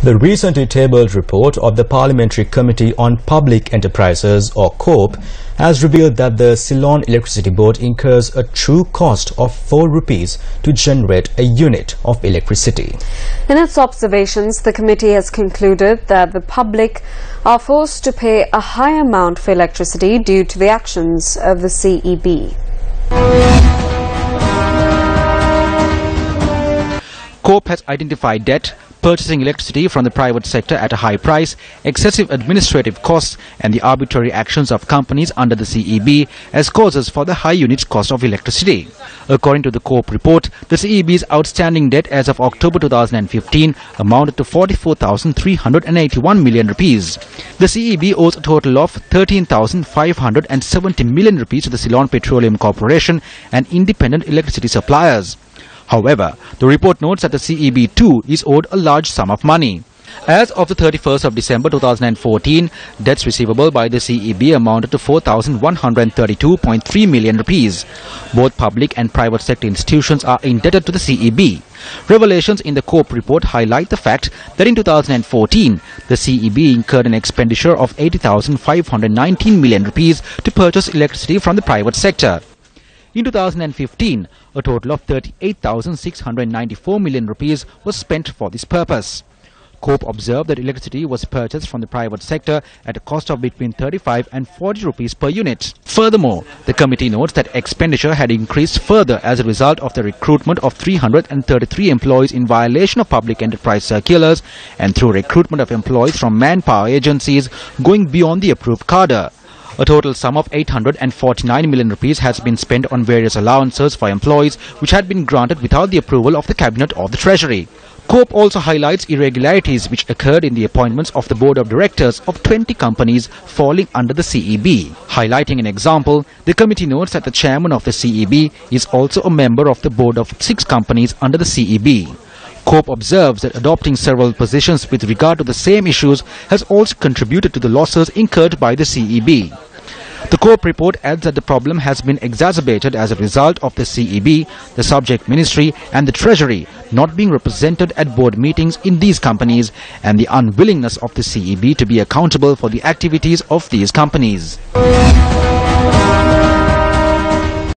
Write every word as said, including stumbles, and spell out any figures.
The recently tabled report of the Parliamentary Committee on Public Enterprises, or COPE, has revealed that the Ceylon Electricity Board incurs a true cost of four rupees to generate a unit of electricity. In its observations, the committee has concluded that the public are forced to pay a high amount for electricity due to the actions of the C E B. COPE has identified debt, purchasing electricity from the private sector at a high price, excessive administrative costs and the arbitrary actions of companies under the C E B as causes for the high unit cost of electricity. According to the COPE report, the C E B's outstanding debt as of October two thousand fifteen amounted to forty-four thousand three hundred eighty-one million rupees. The C E B owes a total of thirteen thousand five hundred seventy million rupees to the Ceylon Petroleum Corporation and independent electricity suppliers. However, the report notes that the C E B too is owed a large sum of money. As of the thirty-first of December two thousand fourteen, debts receivable by the C E B amounted to four thousand one hundred thirty-two point three million rupees. Both public and private sector institutions are indebted to the C E B. Revelations in the COPE report highlight the fact that in two thousand fourteen, the C E B incurred an expenditure of eighty thousand five hundred nineteen million rupees to purchase electricity from the private sector. In two thousand fifteen, a total of thirty-eight thousand six hundred ninety-four million rupees was spent for this purpose. COPE observed that electricity was purchased from the private sector at a cost of between thirty-five and forty rupees per unit. Furthermore, the committee notes that expenditure had increased further as a result of the recruitment of three hundred thirty-three employees in violation of public enterprise circulars and through recruitment of employees from manpower agencies going beyond the approved cadre. A total sum of eight hundred forty-nine million rupees has been spent on various allowances for employees which had been granted without the approval of the Cabinet or the Treasury. COPE also highlights irregularities which occurred in the appointments of the Board of Directors of twenty companies falling under the C E B. Highlighting an example, the committee notes that the chairman of the C E B is also a member of the board of six companies under the C E B. COPE observes that adopting several positions with regard to the same issues has also contributed to the losses incurred by the C E B. The COPE report adds that the problem has been exacerbated as a result of the C E B, the subject ministry and the Treasury not being represented at board meetings in these companies and the unwillingness of the C E B to be accountable for the activities of these companies.